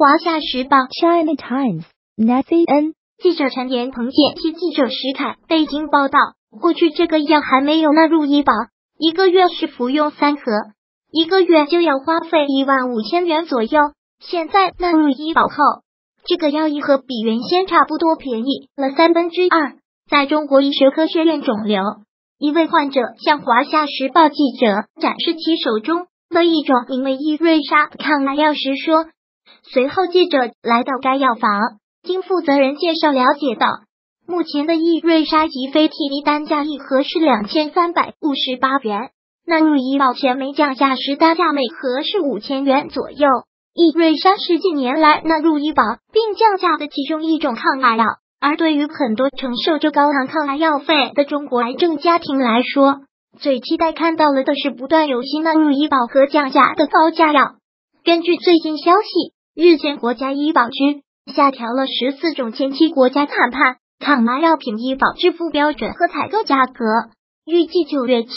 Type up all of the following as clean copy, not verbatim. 华夏时报 China Times NCN 记者陈岩鹏、见习记者石凯北京报道，过去这个药还没有纳入医保，一个月是服用3盒，一个月就要花费15000元左右。现在纳入医保后，这个药一盒比原先差不多便宜了2/3。在中国医学科学院肿瘤，一位患者向华夏时报记者展示其手中的一种名为伊瑞莎抗癌药时说，随后记者来到该药房，经负责人介绍了解到，目前的伊瑞莎及非替尼单价一盒是2358元，纳入医保前没降价时单价每盒是5000元左右。伊瑞莎是近年来纳入医保并降价的其中一种抗癌药，而对于很多承受着高昂抗癌药费的中国癌症家庭来说，最期待看到了的是不断有新纳入医保和降价的高价药。根据最新消息，日前国家医保局下调了14种前期国家谈判抗癌药品医保支付标准和采购价格，预计9月起，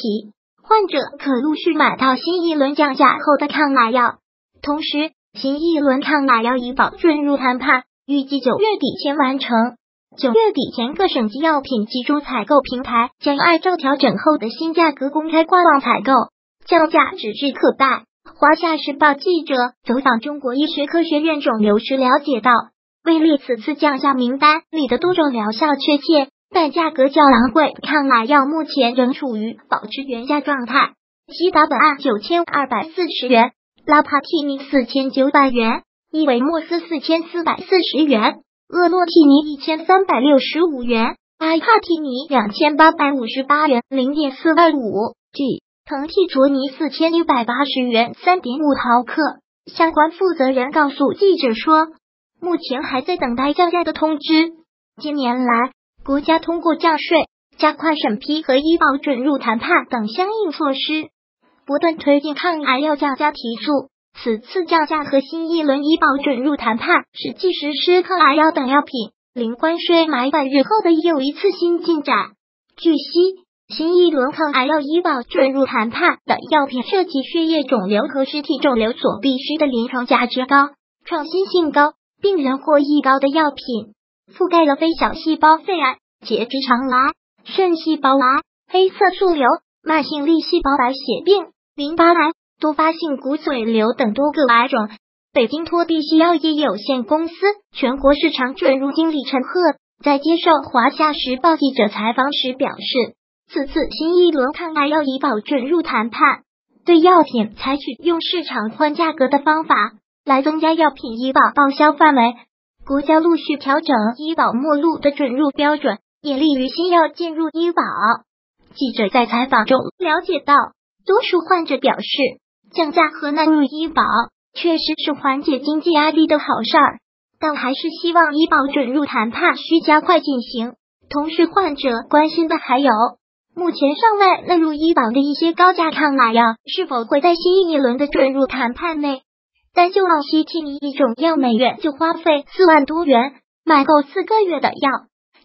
患者可陆续买到新一轮降价后的抗癌药。同时，新一轮抗癌药医保准入谈判预计9月底前完成。9月底前，各省级药品集中采购平台将按照调整后的新价格公开挂网采购，降价指日可待。华夏时报记者走访中国医学科学院肿瘤时了解到，位列此次降价名单里的多种疗效确切但价格较昂贵抗癌药目前仍处于保持原价状态。西达本案9240元，拉帕替尼4900元，伊维莫斯4440元。厄洛替尼1365元，阿帕替尼2858元 0.425g， 腾替卓尼4180元 3.5毫克。相关负责人告诉记者说，目前还在等待降价的通知。近年来，国家通过降税、加快审批和医保准入谈判等相应措施，不断推进抗癌药降价提速。此次降价和新一轮医保准入谈判实际实施抗癌药等药品零关税买百日后的又一次新进展。据悉，新一轮抗癌药医保准入谈判的药品涉及血液肿瘤和实体肿瘤所必需的临床价值高、创新性高、病人获益高的药品，覆盖了非小细胞肺癌、结直肠癌、肾细胞癌、黑色素瘤、慢性粒细胞白血病、淋巴癌、多发性骨髓瘤等多个癌种。北京拓地西药业有限公司全国市场准入经理陈赫在接受华夏时报记者采访时表示，此次新一轮抗癌药医保准入谈判对药品采取用市场换价格的方法来增加药品医保报销范围，国家陆续调整医保目录的准入标准，也利于新药进入医保。记者在采访中了解到，多数患者表示，降价和纳入医保确实是缓解经济压力的好事儿，但还是希望医保准入谈判需加快进行。同时，患者关心的还有，目前尚未纳入医保的一些高价抗癌药是否会在新一轮的准入谈判内。但就奥西替尼一种药，每月就花费4万多元，买够4个月的药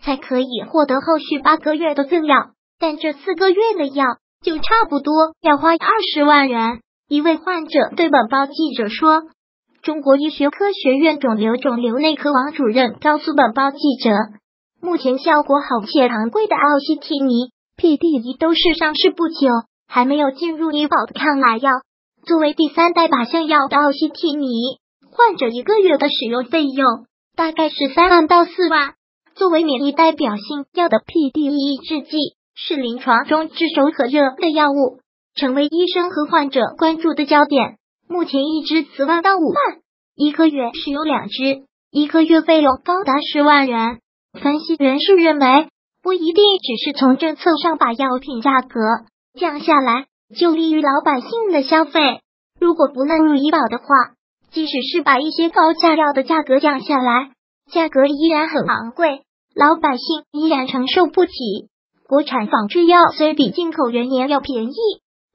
才可以获得后续8个月的赠药，但这4个月的药就差不多要花20万元。一位患者对本报记者说，中国医学科学院肿瘤内科王主任告诉本报记者，目前效果好且昂贵的奥西替尼、PD-1都是上市不久还没有进入医保的抗癌药。作为第3代靶向药的奥西替尼，患者1个月的使用费用大概是3万到4万。作为免疫代表性药的 PD-1 抑制剂是临床中炙手可热的药物，成为医生和患者关注的焦点。目前一支4万到5万，1个月使用2支，1个月费用高达10万元。分析人士认为，不一定只是从政策上把药品价格降下来就利于老百姓的消费，如果不纳入医保的话，即使是把一些高价药的价格降下来，价格依然很昂贵，老百姓依然承受不起。国产仿制药虽比进口原研药便宜，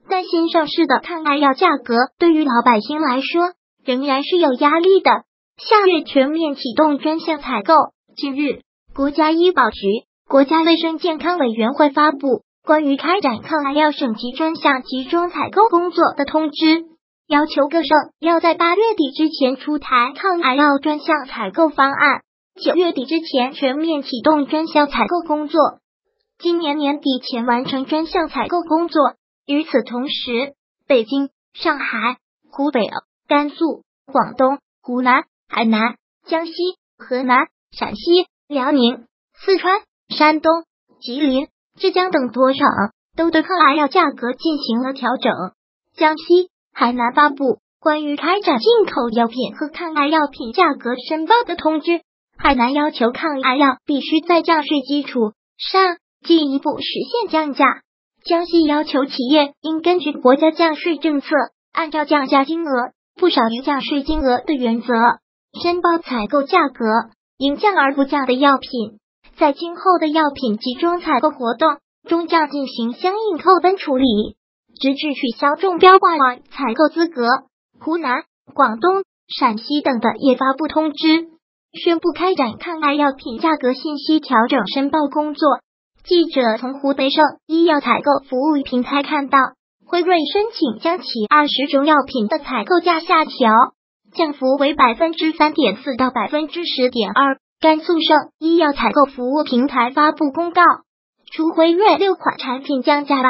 但新上市的抗癌药价格对于老百姓来说仍然是有压力的。下月全面启动专项采购。近日，国家医保局、国家卫生健康委员会发布关于开展抗癌药省级专项集中采购工作的通知。要求各省要在8月底之前出台抗癌药专项采购方案，9月底之前全面启动专项采购工作，今年年底前完成专项采购工作。与此同时，北京、上海、湖北、甘肃、广东、湖南、海南、江西、河南、陕西、辽宁、四川、山东、吉林、浙江等多省都对抗癌药价格进行了调整。江西、海南发布关于开展进口药品和抗癌药品价格申报的通知。海南要求抗癌药必须在降税基础上进一步实现降价。江西要求企业应根据国家降税政策，按照降价金额不少于降税金额的原则，申报采购价格，应降而不降的药品，在今后的药品集中采购活动中将进行相应扣分处理，直至取消中标挂网采购资格。湖南、广东、陕西等的也发布通知，宣布开展抗癌药品价格信息调整申报工作。记者从湖北省医药采购服务平台看到，辉瑞申请将其20种药品的采购价下调，降幅为 3.4% 到 10.2%。 甘肃省医药采购服务平台发布公告，除辉瑞6款产品降价外，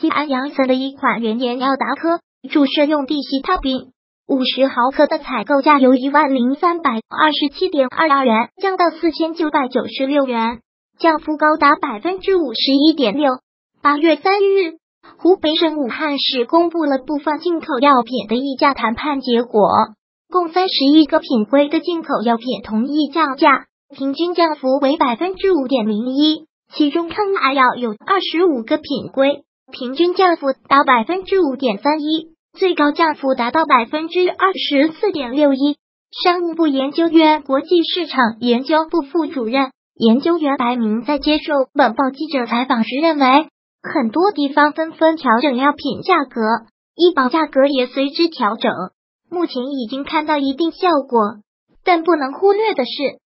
西安杨森的1款原研药达科注射用地西他滨50毫克的采购价由10327.22元降到4996元，降幅高达 51.6%。8月3日，湖北省武汉市公布了部分进口药品的议价谈判结果，共31个品规的进口药品同意降价，平均降幅为 5.01%， 其中抗癌药有25个品规，平均降幅达 5.31%， 最高降幅达到 24.61%。 商务部研究院国际市场研究部副主任研究员白明在接受本报记者采访时认为，很多地方纷纷调整药品价格，医保价格也随之调整，目前已经看到一定效果，但不能忽略的是，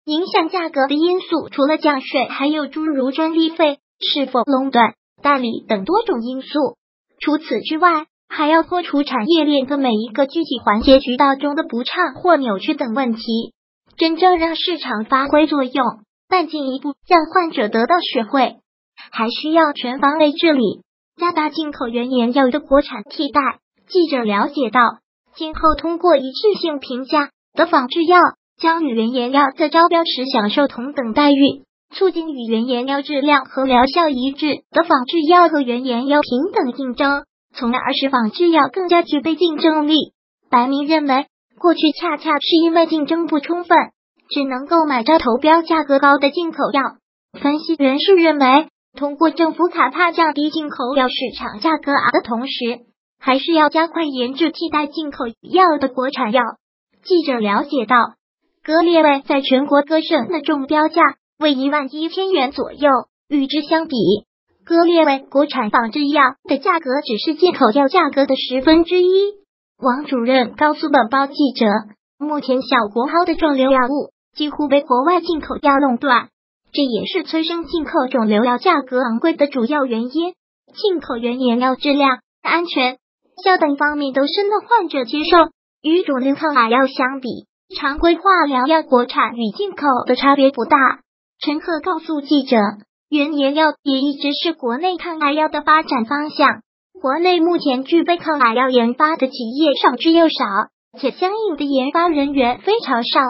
影响价格的因素除了降税，还有诸如专利费、是否垄断、代理等多种因素。除此之外，还要破除产业链的每一个具体环节渠道中的不畅或扭曲等问题，真正让市场发挥作用，但进一步让患者得到实惠，还需要全方位治理，加大进口原研药的国产替代。记者了解到，今后通过一致性评价的仿制药将与原研药在招标时享受同等待遇，促进与原研药质量和疗效一致的仿制药和原研药平等竞争，从而使仿制药更加具备竞争力。白明认为，过去恰恰是因为竞争不充分，只能购买招投标价格高的进口药。分析人士认为，通过政府卡帕降低进口药市场价格的同时，还是要加快研制替代进口药的国产药。记者了解到，格列卫在全国各省的中标价为11000元左右，与之相比，格列卫国产仿制药的价格只是进口药价格的1/10。王主任告诉本报记者，目前小国号的肿瘤药物几乎被国外进口药垄断，这也是催生进口肿瘤药价格昂贵的主要原因。进口原研药质量、安全、效等方面都深得患者接受，与肿瘤抗癌药相比，常规化疗药国产与进口的差别不大。陈赫告诉记者，原研药也一直是国内抗癌药的发展方向，国内目前具备抗癌药研发的企业少之又少，且相应的研发人员非常少，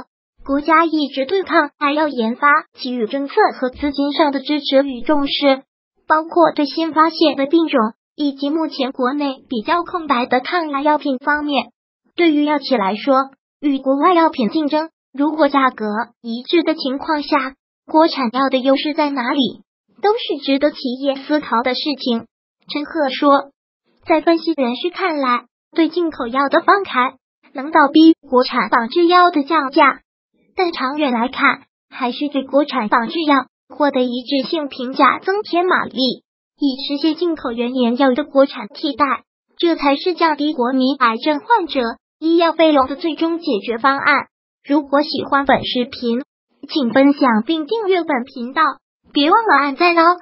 国家一直对抗癌药研发给予政策和资金上的支持与重视，包括对新发现的病种以及目前国内比较空白的抗癌药品方面。对于药企来说，与国外药品竞争，如果价格一致的情况下，国产药的优势在哪里，都是值得企业思考的事情。陈赫说，在分析人士看来，对进口药的放开能倒逼国产仿制药的降价，但长远来看，还是对国产仿制药获得一致性评价增添马力，以实现进口原研药的国产替代，这才是降低国民癌症患者医药费用的最终解决方案。如果喜欢本视频，请分享并订阅本频道，别忘了按赞哦。